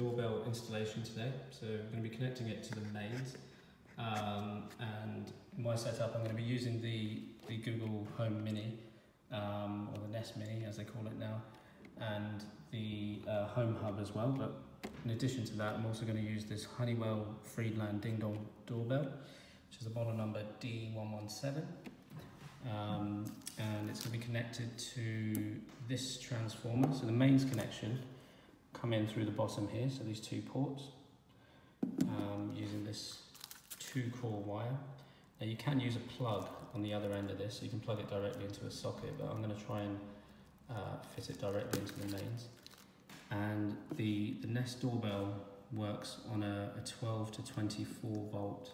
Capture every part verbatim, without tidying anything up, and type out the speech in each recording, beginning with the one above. doorbell installation today. So I'm going to be connecting it to the mains. Um, and my setup, I'm going to be using the, the Google Home Mini, um, or the Nest Mini as they call it now, and the uh, Home Hub as well. But in addition to that, I'm also going to use this Honeywell Friedland Ding Dong doorbell, which is the model number D one one seven. Um, and it's going to be connected to this transformer. So the mains connection come in through the bottom here, so these two ports, um, using this two core wire. Now you can use a plug on the other end of this, so you can plug it directly into a socket, but I'm going to try and uh, fit it directly into the mains. And the, the Nest doorbell works on a, a twelve to twenty-four volt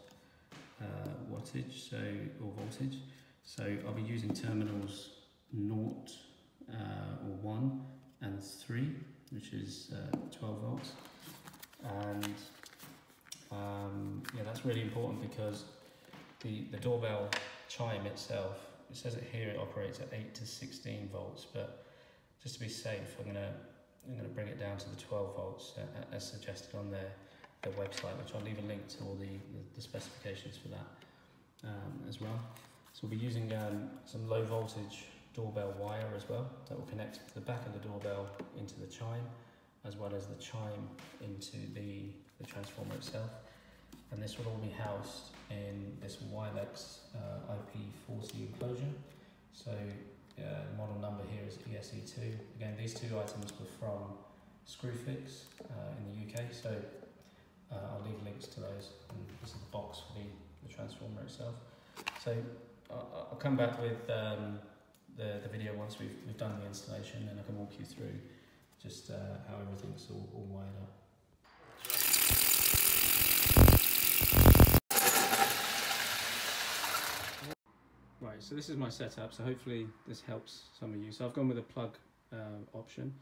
uh, wattage, so, or voltage. So I'll be using terminals zero uh, or one and three, which is uh, twelve volts. And um, yeah, that's really important because the, the doorbell chime itself, it says it here, it operates at eight to sixteen volts, but just to be safe, I'm gonna, I'm gonna bring it down to the twelve volts uh, as suggested on their, their website, which I'll leave a link to all the, the, the specifications for that um, as well. So we'll be using um, some low voltage doorbell wire as well that will connect to the back of the doorbell into the chime, as well as the chime into the, the transformer itself. And this will all be housed in this Wylex uh, I P forty enclosure. So uh, the model number here is E S E two. Again, these two items were from Screwfix uh, in the U K. So uh, I'll leave links to those. And this is the box for the, the transformer itself. So I'll come back with um, the, the video once we've, we've done the installation, and I can walk you through just uh, how everything's all, all wired up. Right, so this is my setup, so hopefully this helps some of you. So I've gone with a plug uh, option.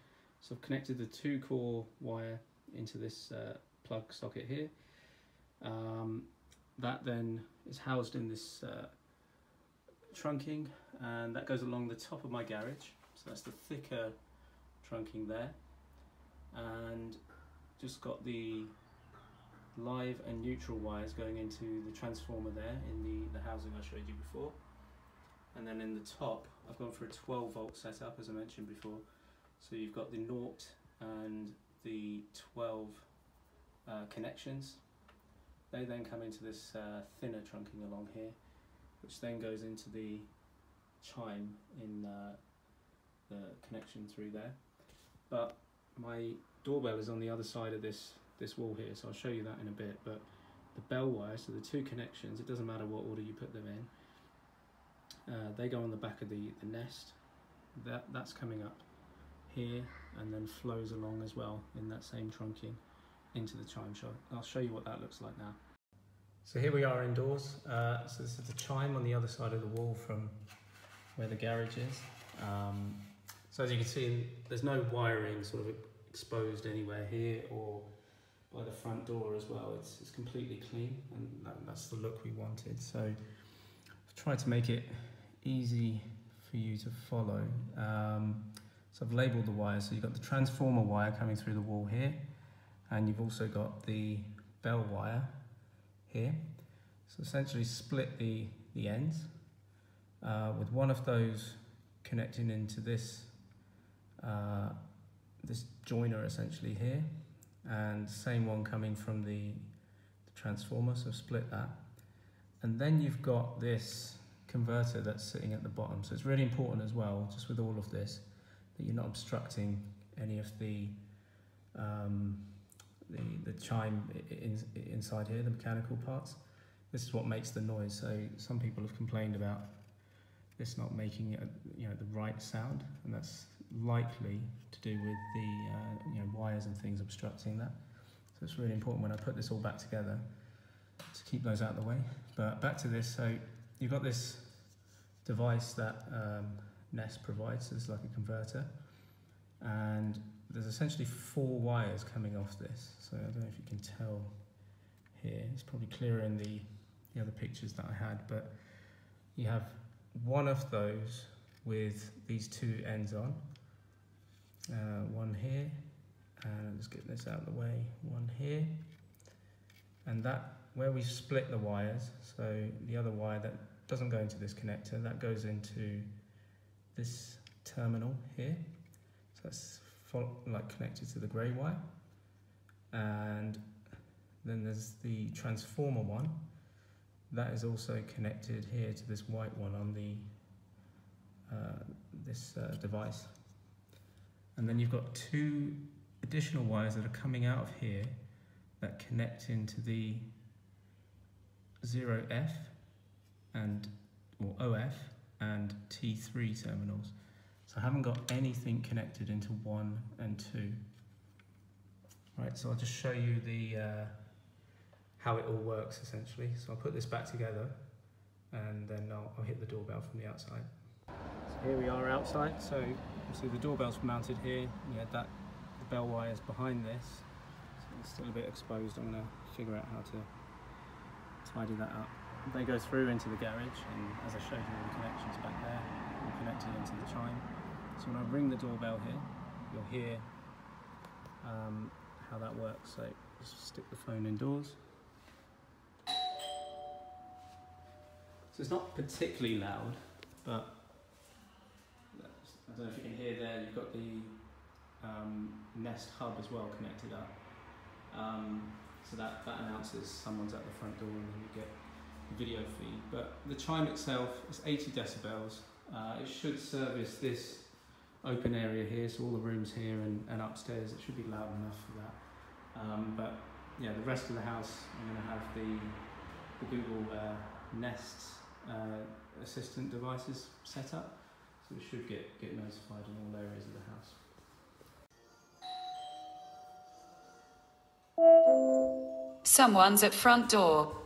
So I've connected the two core wire into this uh, plug socket here. Um, that then is housed in this uh, trunking, and that goes along the top of my garage, so that's the thicker trunking there. And just got the live and neutral wires going into the transformer there in the, the housing I showed you before. And then in the top I've gone for a twelve volt setup, as I mentioned before, so you've got the naught and the twelve uh, connections. They then come into this uh, thinner trunking along here, which then goes into the chime in uh, the connection through there. But my doorbell is on the other side of this, this wall here, so I'll show you that in a bit. But the bell wire, so the two connections, it doesn't matter what order you put them in, uh, they go on the back of the, the Nest. That, that's coming up here and then flows along as well in that same trunking into the chime shot. I'll show you what that looks like now. So here we are indoors. Uh, so this is the chime on the other side of the wall from where the garage is. Um, so as you can see, there's no wiring sort of exposed anywhere here or by the front door as well. It's, it's completely clean, and that, that's the look we wanted. So I've tried to make it easy for you to follow. Um, so I've labelled the wires. So you've got the transformer wire coming through the wall here, and you've also got the bell wire here. So essentially split the, the ends uh, with one of those connecting into this uh, this joiner essentially here, and same one coming from the, the transformer, so split that. And then you've got this converter that's sitting at the bottom. So it's really important as well, just with all of this, that you're not obstructing any of the um, The, the chime in, inside here, the mechanical parts. This is what makes the noise. So some people have complained about this not making a, you know, the right sound, and that's likely to do with the uh, you know, wires and things obstructing that. So it's really important when I put this all back together to keep those out of the way. But back to this, so you've got this device that um, Nest provides. So it's like a converter, and there's essentially four wires coming off this. So I don't know if you can tell here, it's probably clearer in the, the other pictures that I had, but you have one of those with these two ends on, uh, one here and let's get this out of the way, one here, and that where we split the wires, so the other wire that doesn't go into this connector, that goes into this terminal here, so that's like connected to the grey wire. And then there's the transformer one, that is also connected here to this white one on the uh, this uh, device. And then you've got two additional wires that are coming out of here that connect into the zero F and or O F and T three terminals. So I haven't got anything connected into one and two. Right, so I'll just show you the uh, how it all works essentially. So I'll put this back together and then I'll, I'll hit the doorbell from the outside. So here we are outside. So you can see the doorbell's mounted here. We had that the bell wire's behind this, so it's still a bit exposed. I'm gonna figure out how to tidy that up. They go through into the garage, and as I showed you all the connections back there, all connected into the chime. So when I ring the doorbell here, you'll hear um, how that works. So just stick the phone indoors. So it's not particularly loud, but I don't know if you can hear there, you've got the um, Nest Hub as well connected up. Um, so that, that announces someone's at the front door, and then you get the video feed. But the chime itself is eighty decibels. Uh, it should service this open area here, so all the rooms here and, and upstairs, it should be loud enough for that. Um, but yeah, the rest of the house, I'm going to have the, the Google uh, Nest uh, assistant devices set up, so we should get, get notified in all areas of the house. Someone's at front door.